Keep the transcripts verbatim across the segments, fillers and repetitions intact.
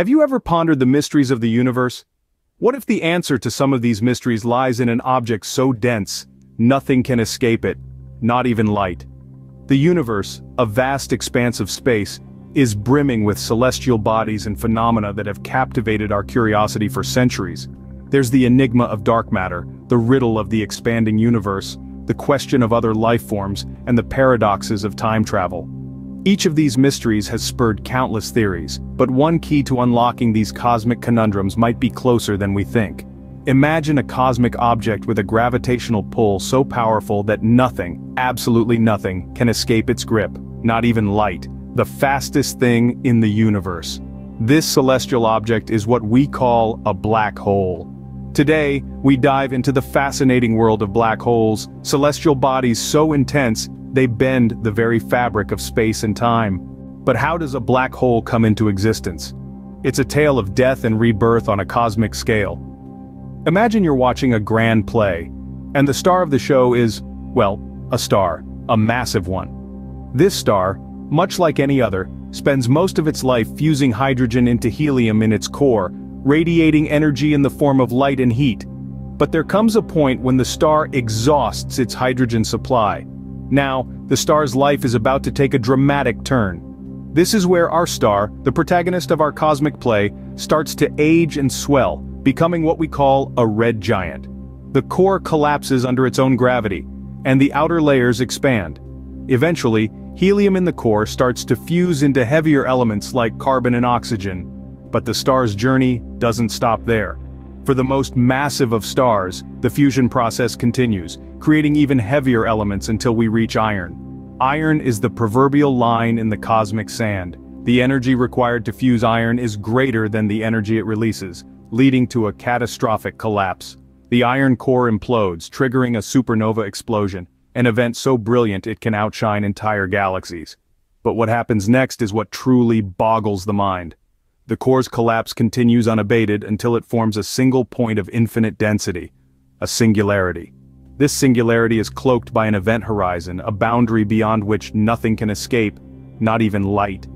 Have you ever pondered the mysteries of the universe? What if the answer to some of these mysteries lies in an object so dense, nothing can escape it, not even light? The universe, a vast expanse of space, is brimming with celestial bodies and phenomena that have captivated our curiosity for centuries. There's the enigma of dark matter, the riddle of the expanding universe, the question of other life forms, and the paradoxes of time travel. Each of these mysteries has spurred countless theories, but one key to unlocking these cosmic conundrums might be closer than we think. Imagine a cosmic object with a gravitational pull so powerful that nothing, absolutely nothing, can escape its grip, not even light, the fastest thing in the universe. This celestial object is what we call a black hole. Today, we dive into the fascinating world of black holes, celestial bodies so intense, they bend the very fabric of space and time. But how does a black hole come into existence? It's a tale of death and rebirth on a cosmic scale. Imagine you're watching a grand play, and the star of the show is, well, a star, a massive one. This star, much like any other, spends most of its life fusing hydrogen into helium in its core, radiating energy in the form of light and heat. But there comes a point when the star exhausts its hydrogen supply. Now, the star's life is about to take a dramatic turn. This is where our star, the protagonist of our cosmic play, starts to age and swell, becoming what we call a red giant. The core collapses under its own gravity, and the outer layers expand. Eventually, helium in the core starts to fuse into heavier elements like carbon and oxygen. But the star's journey doesn't stop there. For the most massive of stars, the fusion process continues, creating even heavier elements until we reach iron. Iron is the proverbial line in the cosmic sand. The energy required to fuse iron is greater than the energy it releases, leading to a catastrophic collapse. The iron core implodes, triggering a supernova explosion, an event so brilliant it can outshine entire galaxies. But what happens next is what truly boggles the mind. The core's collapse continues unabated until it forms a single point of infinite density, a singularity. This singularity is cloaked by an event horizon, a boundary beyond which nothing can escape, not even light.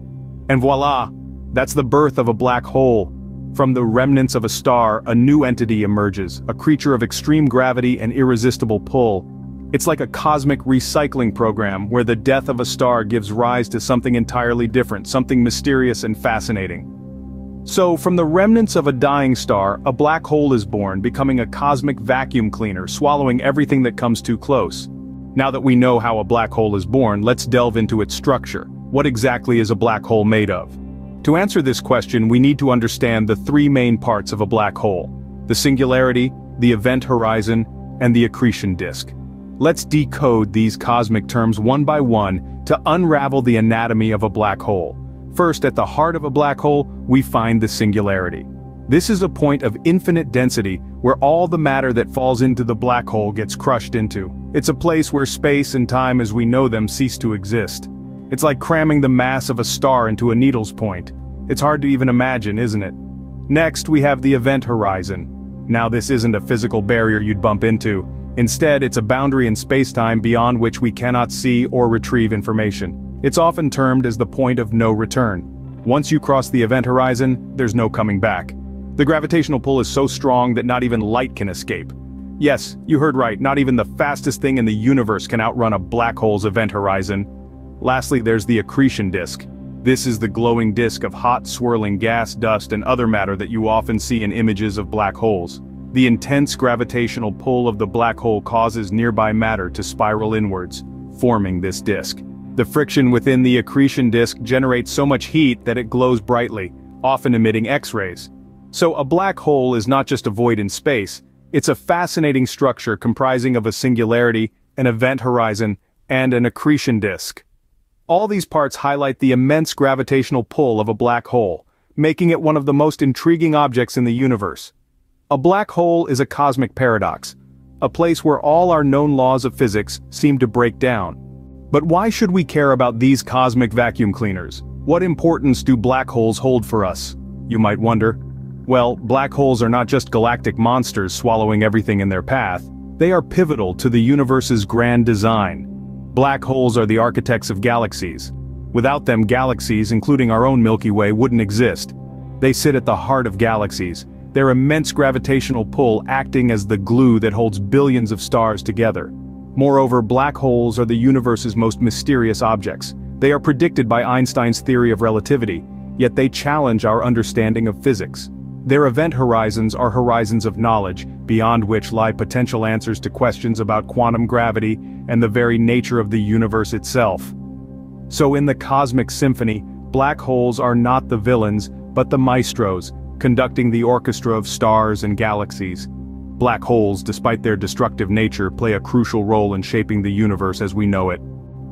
And voila, that's the birth of a black hole. From the remnants of a star, a new entity emerges, a creature of extreme gravity and irresistible pull. It's like a cosmic recycling program where the death of a star gives rise to something entirely different, something mysterious and fascinating. So, from the remnants of a dying star, a black hole is born, becoming a cosmic vacuum cleaner, swallowing everything that comes too close. Now that we know how a black hole is born, let's delve into its structure. What exactly is a black hole made of? To answer this question, we need to understand the three main parts of a black hole: the singularity, the event horizon, and the accretion disk. Let's decode these cosmic terms one by one to unravel the anatomy of a black hole. First, at the heart of a black hole, we find the singularity. This is a point of infinite density where all the matter that falls into the black hole gets crushed into. It's a place where space and time as we know them cease to exist. It's like cramming the mass of a star into a needle's point. It's hard to even imagine, isn't it? Next, we have the event horizon. Now, this isn't a physical barrier you'd bump into. Instead, it's a boundary in space-time beyond which we cannot see or retrieve information. It's often termed as the point of no return. Once you cross the event horizon, there's no coming back. The gravitational pull is so strong that not even light can escape. Yes, you heard right, not even the fastest thing in the universe can outrun a black hole's event horizon. Lastly, there's the accretion disk. This is the glowing disk of hot, swirling gas, dust, and other matter that you often see in images of black holes. The intense gravitational pull of the black hole causes nearby matter to spiral inwards, forming this disk. The friction within the accretion disk generates so much heat that it glows brightly, often emitting X-rays. So a black hole is not just a void in space, it's a fascinating structure comprising of a singularity, an event horizon, and an accretion disk. All these parts highlight the immense gravitational pull of a black hole, making it one of the most intriguing objects in the universe. A black hole is a cosmic paradox, a place where all our known laws of physics seem to break down. But why should we care about these cosmic vacuum cleaners? What importance do black holes hold for us? You might wonder. Well, black holes are not just galactic monsters swallowing everything in their path. They are pivotal to the universe's grand design. Black holes are the architects of galaxies. Without them, galaxies, including our own Milky Way, wouldn't exist. They sit at the heart of galaxies, their immense gravitational pull acting as the glue that holds billions of stars together. Moreover, black holes are the universe's most mysterious objects. They are predicted by Einstein's theory of relativity, yet they challenge our understanding of physics. Their event horizons are horizons of knowledge, beyond which lie potential answers to questions about quantum gravity and the very nature of the universe itself. So in the cosmic symphony, black holes are not the villains, but the maestros, conducting the orchestra of stars and galaxies. Black holes, despite their destructive nature, play a crucial role in shaping the universe as we know it.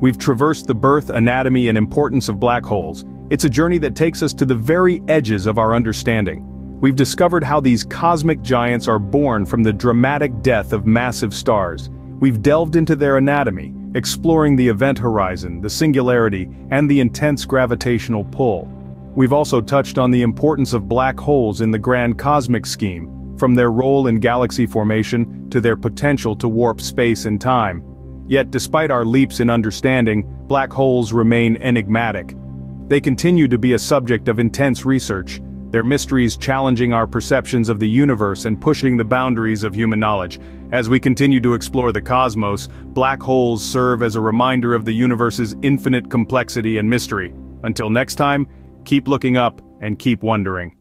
We've traversed the birth, anatomy, and importance of black holes. It's a journey that takes us to the very edges of our understanding. We've discovered how these cosmic giants are born from the dramatic death of massive stars. We've delved into their anatomy, exploring the event horizon, the singularity, and the intense gravitational pull. We've also touched on the importance of black holes in the grand cosmic scheme, from their role in galaxy formation to their potential to warp space and time. Yet despite our leaps in understanding, black holes remain enigmatic. They continue to be a subject of intense research, their mysteries challenging our perceptions of the universe and pushing the boundaries of human knowledge. As we continue to explore the cosmos, black holes serve as a reminder of the universe's infinite complexity and mystery. Until next time, keep looking up and keep wondering.